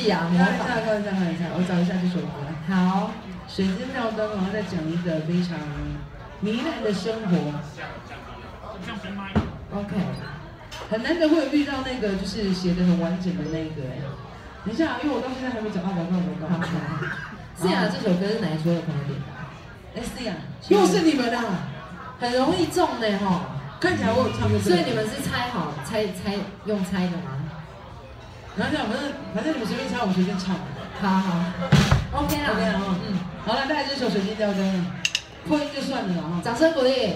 夕阳模仿。看一下，我找一下这首歌。好，水晶吊灯，然后再讲一个非常糜烂的生活。OK， 很难得会有遇到那个就是写得很完整的那个。等一下，因为我到现在还没找到广告。是啊，这首歌是哪一首的朋友点的？哎，是啊，又是你们啊，很容易中的哈。 看起来我有唱歌，所以你们是猜好猜用猜的吗？反正你们随便猜，我随便唱。好好 ，OK 啦 ，OK 啦哈，嗯，好了，带来这首《水晶吊灯》，破音就算了啦哈，掌声鼓励。